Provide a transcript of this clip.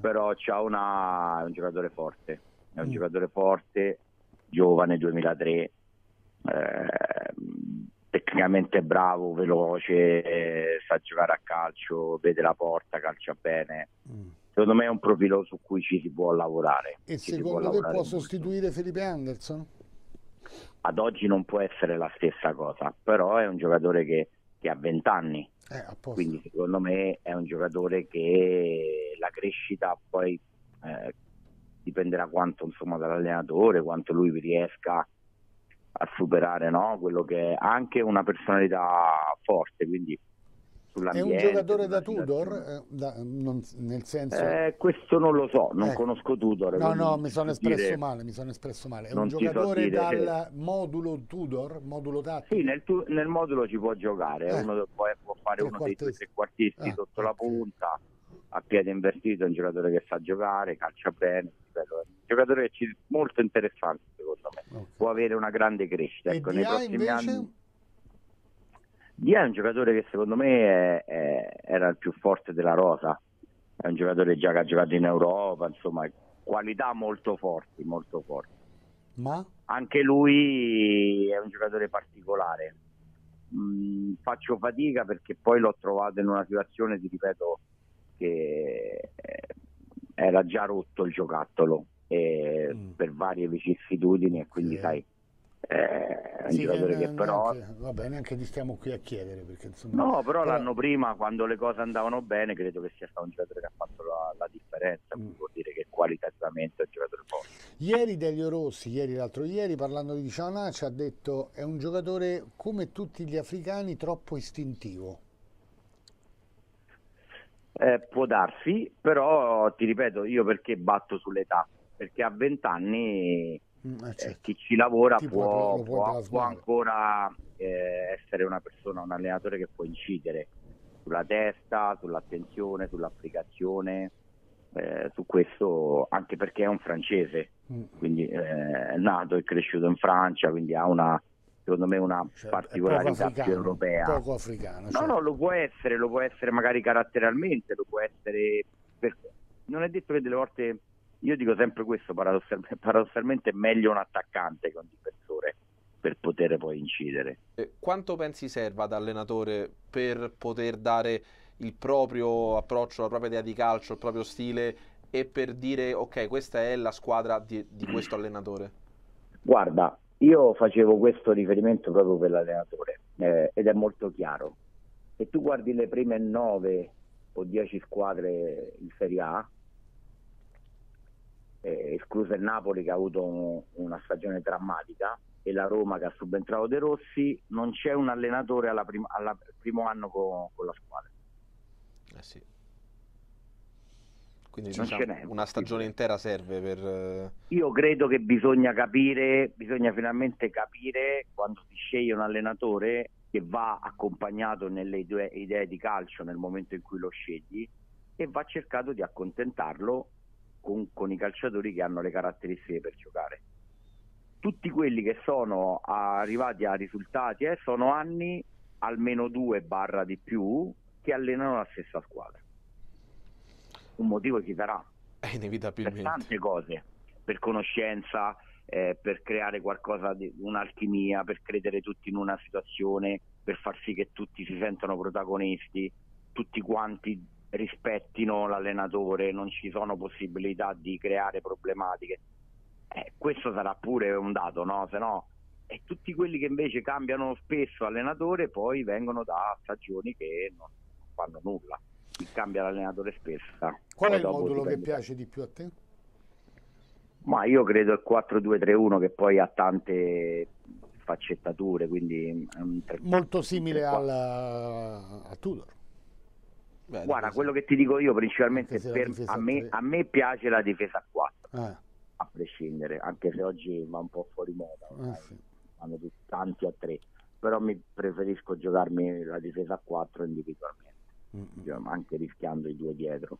Però Tchaouna è un giocatore forte, è un giocatore forte, giovane, 2003, tecnicamente bravo, veloce, sa giocare a calcio, vede la porta, calcia bene. Secondo me è un profilo su cui ci si può lavorare. E secondo te può sostituire Felipe Anderson? Ad oggi non può essere la stessa cosa, però è un giocatore che ha 20 anni, quindi secondo me è un giocatore che la crescita poi dipenderà quanto, insomma, dall'allenatore, quanto lui riesca a superare, no? Quello che è anche una personalità forte, quindi è un giocatore da Tudor? Nel senso... questo non lo so, non conosco Tudor. No, mi sono espresso male, mi sono espresso male. È un giocatore dal modulo Tudor, modulo tattico? Sì, nel modulo ci può giocare, uno può fare uno dei due trequartisti sotto la punta, a piede invertito, è un giocatore che sa giocare, calcia bene, è un giocatore che è molto interessante secondo me, può avere una grande crescita. Ecco, nei prossimi anni... DIA è un giocatore che secondo me era il più forte della rosa, è un giocatore già che ha giocato in Europa, insomma, qualità molto forti, molto forti. Ma? Anche lui è un giocatore particolare, faccio fatica perché poi l'ho trovato in una situazione, ti ripeto, che era già rotto il giocattolo per varie vicissitudini e quindi sai... è un giocatore che però va bene, neanche ti stiamo qui a chiedere perché, insomma, no, però l'anno prima, quando le cose andavano bene, credo che sia stato un giocatore che ha fatto la differenza, vuol dire che qualitativamente è un giocatore forte. Ieri Delio Rossi, l'altro ieri parlando di Tchaouna, ci ha detto è un giocatore come tutti gli africani troppo istintivo. Può darsi, però ti ripeto, io perché batto sull'età, perché a 20 anni chi ci lavora può ancora essere una persona, un allenatore che può incidere sulla testa, sull'attenzione, sull'applicazione, su questo, anche perché è un francese, quindi è nato e cresciuto in Francia, quindi ha una, secondo me, una particolarità più europea, poco africano, no, lo può essere magari caratterialmente, lo può essere non è detto che delle volte... Io dico sempre questo, paradossalmente è meglio un attaccante che un difensore per poter poi incidere. Quanto pensi serva ad allenatore per poter dare il proprio approccio, la propria idea di calcio, il proprio stile e per dire ok, questa è la squadra di questo allenatore? Guarda, io facevo questo riferimento proprio per l'allenatore ed è molto chiaro. Se tu guardi le prime 9 o 10 squadre in Serie A, escluso il Napoli che ha avuto una stagione drammatica e la Roma che ha subentrato De Rossi, non c'è un allenatore al primo anno con la squadra. Sì. Quindi una stagione intera serve per... Io credo che bisogna finalmente capire, quando si sceglie un allenatore, che va accompagnato nelle tue idee di calcio nel momento in cui lo scegli, e va cercato di accontentarlo con i calciatori che hanno le caratteristiche per giocare. Tutti quelli che sono arrivati a risultati sono anni, almeno 2 di più, che allenano la stessa squadra. Un motivo ci sarà, inevitabilmente, per tante cose, per conoscenza, per creare qualcosa di un'alchimia, per credere tutti in una situazione, per far sì che tutti si sentano protagonisti, tutti quanti rispettino l'allenatore, non ci sono possibilità di creare problematiche. Questo sarà pure un dato, no? Se no, tutti quelli che invece cambiano spesso allenatore poi vengono da stagioni che non fanno nulla. Chi cambia l'allenatore spesso. Qual è il modulo che piace di più a te? Ma io credo il 4-2-3-1, che poi ha tante sfaccettature, quindi molto simile a Tudor. Guarda, quello che ti dico io principalmente, a me piace la difesa a 4, a prescindere, anche se oggi va un po' fuori moda, vanno tanti a 3, però preferisco giocarmi la difesa a 4 individualmente, anche rischiando i 2 dietro.